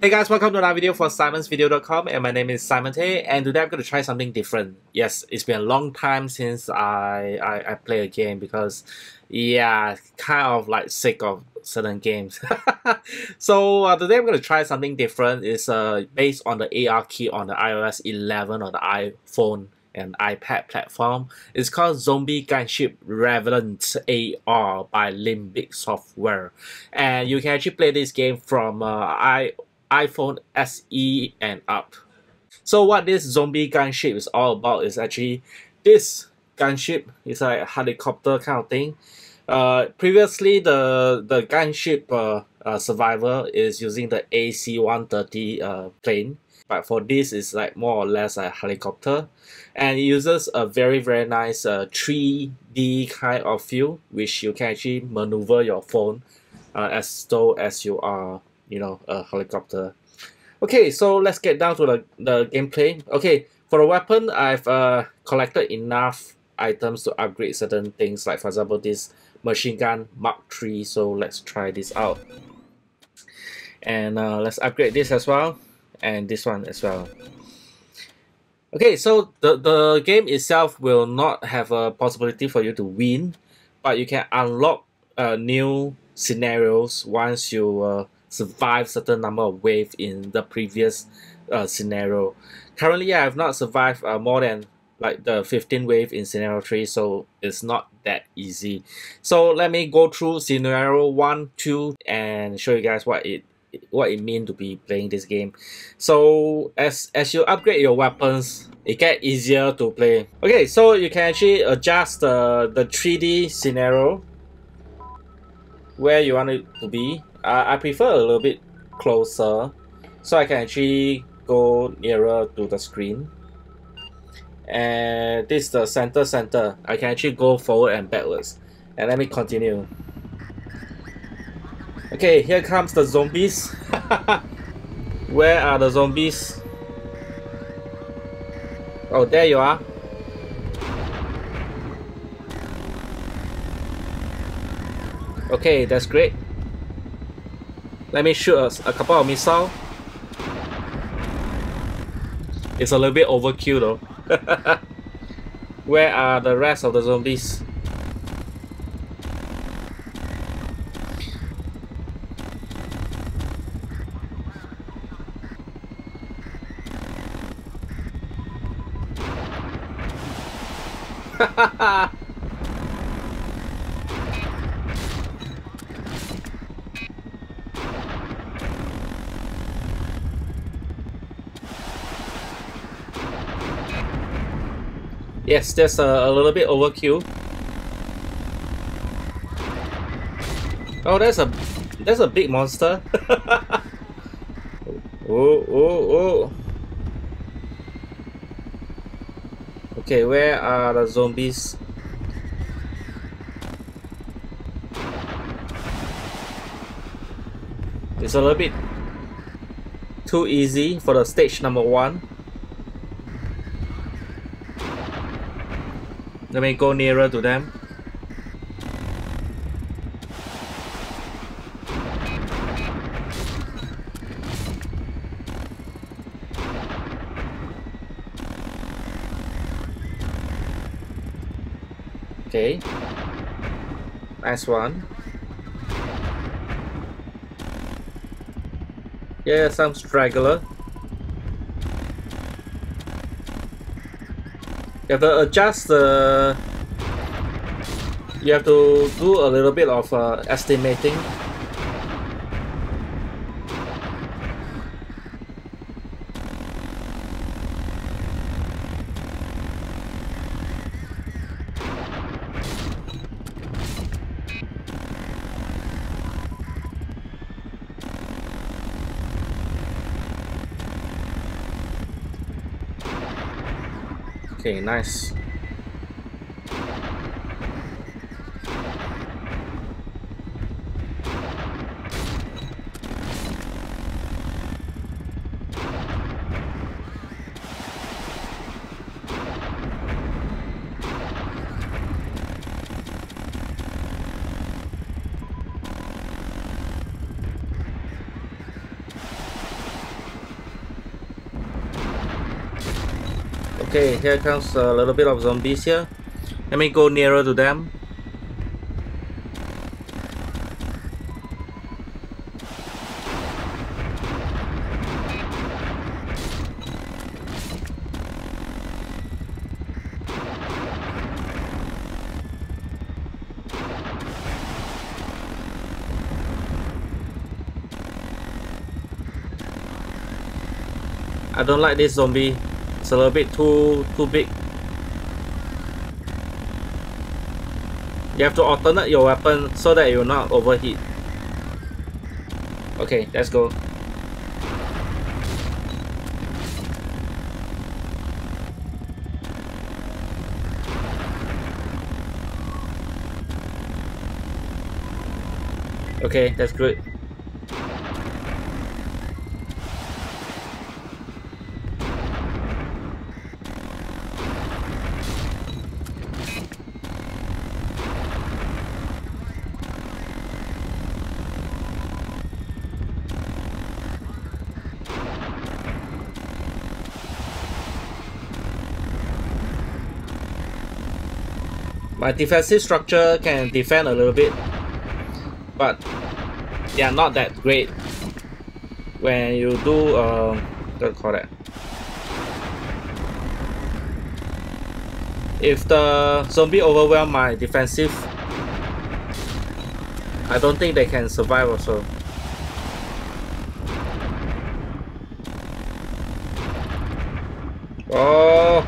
Hey guys, welcome to another video for simonsvideo.com, and my name is Simon Tay, and today I'm going to try something different. Yes, it's been a long time since I play a game because, yeah, kind of like sick of certain games. So today I'm going to try something different. It's based on the AR kit on the iOS 11 or the iPhone and iPad platform. It's called Zombie Gunship Revenant AR by Limbic Software. And you can actually play this game from iPhone SE and up. So what this zombie gunship is all about is actually this gunship is like a helicopter kind of thing. Previously, the gunship survivor is using the AC-130 plane, but for this is like more or less a helicopter, and it uses a very nice 3D kind of feel, which you can actually maneuver your phone as though as you are, you know, a helicopter. Okay, so let's get down to the gameplay. Okay, for the weapon, I've collected enough items to upgrade certain things, like for example this machine gun Mark III. So let's try this out, and let's upgrade this as well, and this one as well. Okay, so the game itself will not have a possibility for you to win, but you can unlock new scenarios once you survive certain number of waves in the previous scenario. Currently, I have not survived more than like the 15 wave in scenario 3, so it's not that easy. So let me go through scenario 1, 2 and show you guys what it means to be playing this game. So as you upgrade your weapons, it gets easier to play. Okay, so you can actually adjust the 3D scenario where you want it to be. I prefer a little bit closer, so I can actually go nearer to the screen. And this is the center. I can actually go forward and backwards. And let me continue. Okay, here comes the zombies. Where are the zombies? Oh, there you are. Okay, that's great. Let me shoot a couple of missiles. It's a little bit overkill though. Where are the rest of the zombies? Yes, that's a little bit overkill. Oh, that's a big monster. Oh. Okay, where are the zombies? It's a little bit too easy for the stage number 1. Let me go nearer to them. Okay. Nice one. Yeah, some straggler. You have to adjust the... You have to do a little bit of estimating. Okay, nice. Okay, here comes a little bit of zombies here. Let me go nearer to them. I don't like this zombie. It's a little bit too big. You have to alternate your weapon so that you're not overheat. Okay, let's go. Okay, that's good. My defensive structure can defend a little bit, but they are not that great when you do don't call that. If the zombie overwhelm my defensive, I don't think they can survive also. Oh,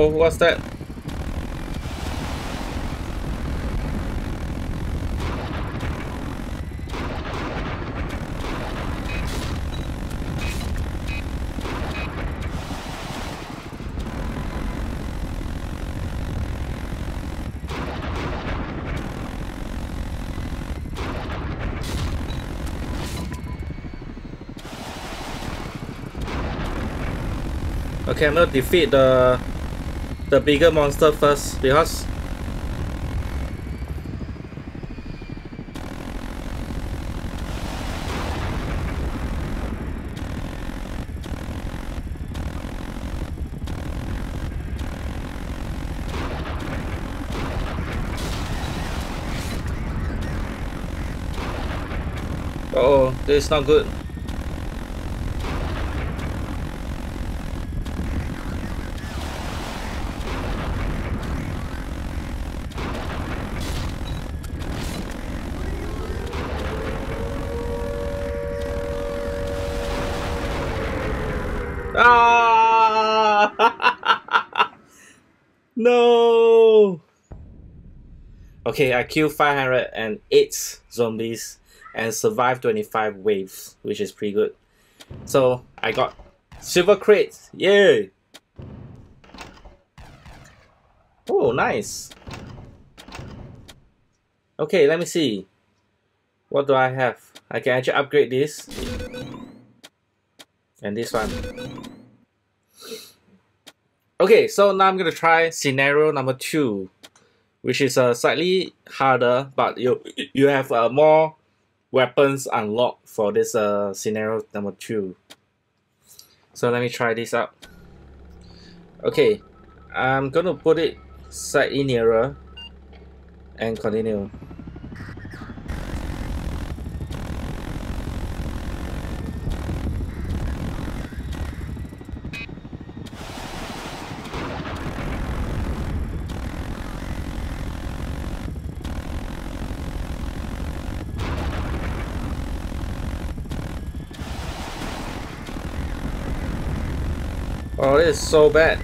oh, what's that? Okay, I'm gonna defeat the bigger monster first, because oh, this is not good. No. Okay, I killed 508 zombies and survived 25 waves, which is pretty good. So I got silver crate, yay! Oh, nice. Okay, let me see. What do I have? I can actually upgrade this and this one. Okay, so now I'm gonna try scenario number 2, which is slightly harder, but you have more weapons unlocked for this scenario number 2. So let me try this out. Okay, I'm gonna put it slightly nearer and continue. Oh, this is so bad.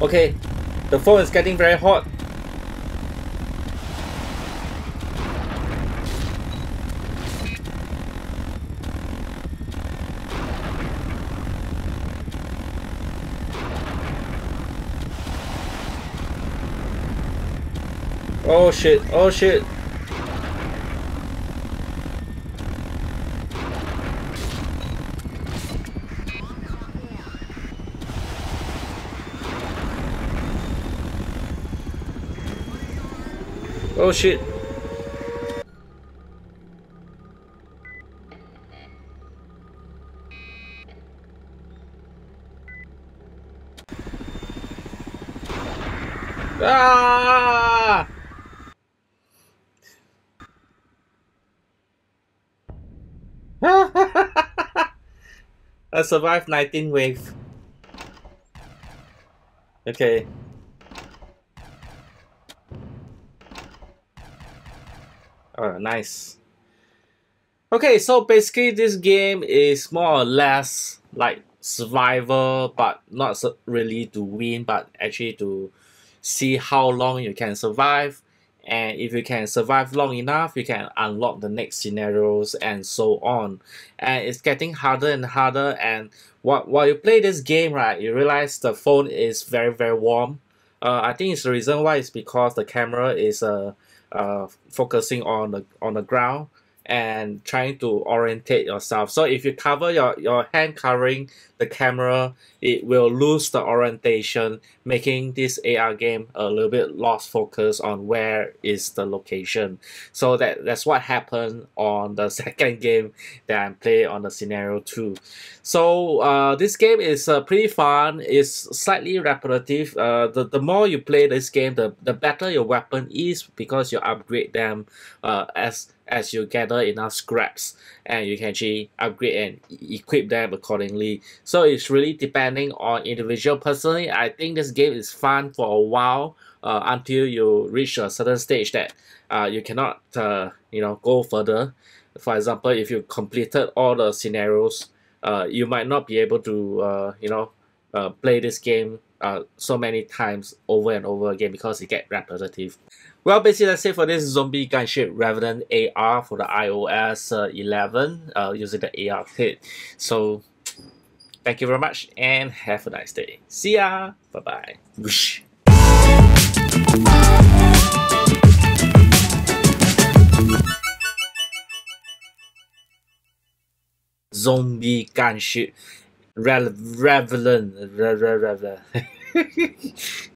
Okay, the phone is getting very hot. Oh shit, oh shit. Oh shit. Ah! I survived 19 waves. Okay. Nice. Okay, so basically this game is more or less like survival, but not really to win, but actually to see how long you can survive, and if you can survive long enough you can unlock the next scenarios and so on. And it's getting harder and harder, and while you play this game, right, you realize the phone is very, very warm. I think it's the reason why it's because the camera is focusing on the ground and trying to orientate yourself. So if you cover your hand covering the camera, it will lose the orientation, making this AR game a little bit lost focus on where is the location. So that's what happened on the second game that I played on the scenario 2. So this game is pretty fun. It's slightly repetitive. The more you play this game, the better your weapon is, because you upgrade them as you gather enough scraps, and you can actually upgrade and equip them accordingly. So it's really depending on individual. Personally, I think this game is fun for a while, until you reach a certain stage that you cannot you know, go further. For example, if you completed all the scenarios, you might not be able to you know, play this game so many times over and over again, because it gets repetitive. Well, basically that's it for this Zombie Gunship Revenant AR for the iOS 11 using the AR kit. So thank you very much and have a nice day. See ya. Bye bye. Zombie Gunship Revenant.